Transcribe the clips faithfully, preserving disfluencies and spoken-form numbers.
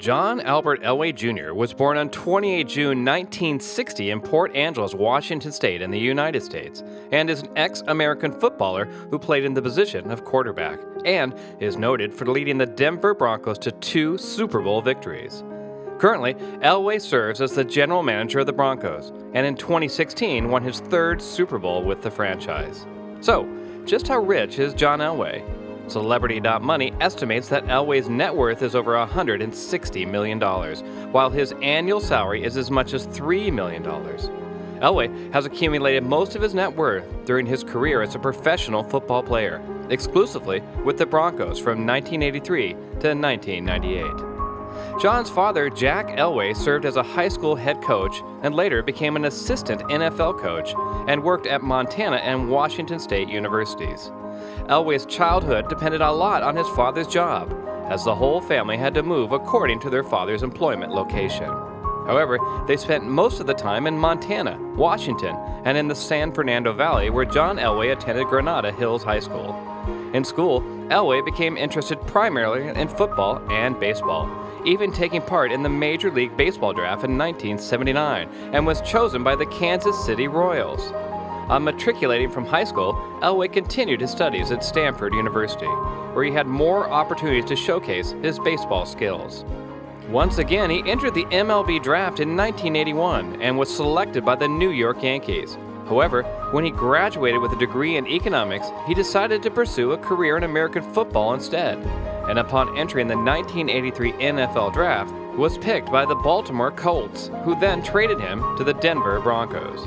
John Albert Elway Junior was born on the twenty-eighth of June nineteen sixty in Port Angeles, Washington State in the United States, and is an ex-American footballer who played in the position of quarterback and is noted for leading the Denver Broncos to two Super Bowl victories. Currently, Elway serves as the general manager of the Broncos, and in twenty sixteen won his third Super Bowl with the franchise. So, just how rich is John Elway? Celebrity.money estimates that Elway's net worth is over one hundred sixty million dollars, while his annual salary is as much as three million dollars. Elway has accumulated most of his net worth during his career as a professional football player, exclusively with the Broncos from nineteen eighty-three to nineteen ninety-eight. John's father, Jack Elway, served as a high school head coach and later became an assistant N F L coach and worked at Montana and Washington State universities. Elway's childhood depended a lot on his father's job, as the whole family had to move according to their father's employment location. However, they spent most of the time in Montana, Washington, and in the San Fernando Valley, where John Elway attended Granada Hills High School. In school, Elway became interested primarily in football and baseball, even taking part in the Major League Baseball draft in nineteen seventy-nine and was chosen by the Kansas City Royals. On matriculating from high school, Elway continued his studies at Stanford University, where he had more opportunities to showcase his baseball skills. Once again, he entered the M L B draft in nineteen eighty-one and was selected by the New York Yankees. However, when he graduated with a degree in economics, he decided to pursue a career in American football instead, and upon entering the nineteen eighty-three N F L draft, was picked by the Baltimore Colts, who then traded him to the Denver Broncos.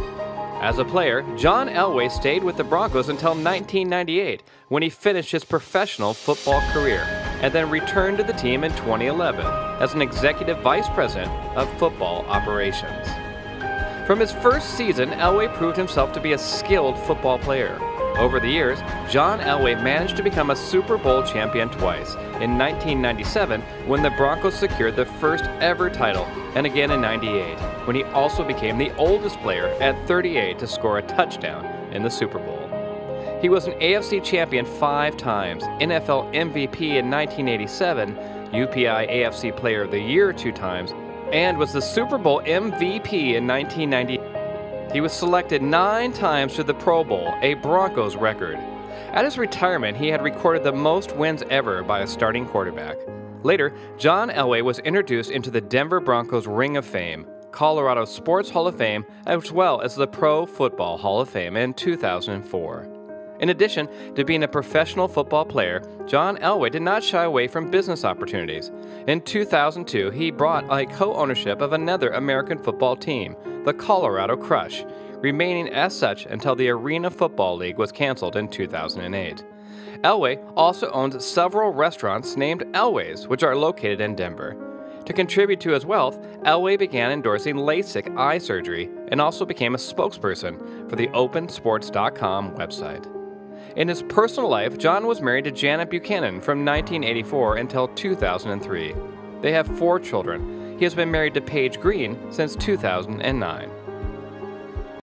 As a player, John Elway stayed with the Broncos until nineteen ninety-eight, when he finished his professional football career, and then returned to the team in twenty eleven as an executive vice president of football operations. From his first season, Elway proved himself to be a skilled football player. Over the years, John Elway managed to become a Super Bowl champion twice, in nineteen ninety-seven when the Broncos secured the first ever title, and again in ninety-eight when he also became the oldest player at thirty-eight to score a touchdown in the Super Bowl. He was an A F C champion five times, N F L M V P in nineteen eighty-seven, U P I A F C Player of the Year two times, and was the Super Bowl M V P in nineteen ninety-eight. He was selected nine times to the Pro Bowl, a Broncos record. At his retirement, he had recorded the most wins ever by a starting quarterback. Later, John Elway was introduced into the Denver Broncos Ring of Fame, Colorado Sports Hall of Fame, as well as the Pro Football Hall of Fame in two thousand four. In addition to being a professional football player, John Elway did not shy away from business opportunities. In two thousand two, he bought a co-ownership of another American football team, the Colorado Crush, remaining as such until the Arena Football League was canceled in two thousand eight. Elway also owns several restaurants named Elway's, which are located in Denver. To contribute to his wealth, Elway began endorsing LASIK eye surgery and also became a spokesperson for the Open sports dot com website. In his personal life, John was married to Janet Buchanan from nineteen eighty-four until two thousand three. They have four children. He has been married to Paige Green since two thousand nine.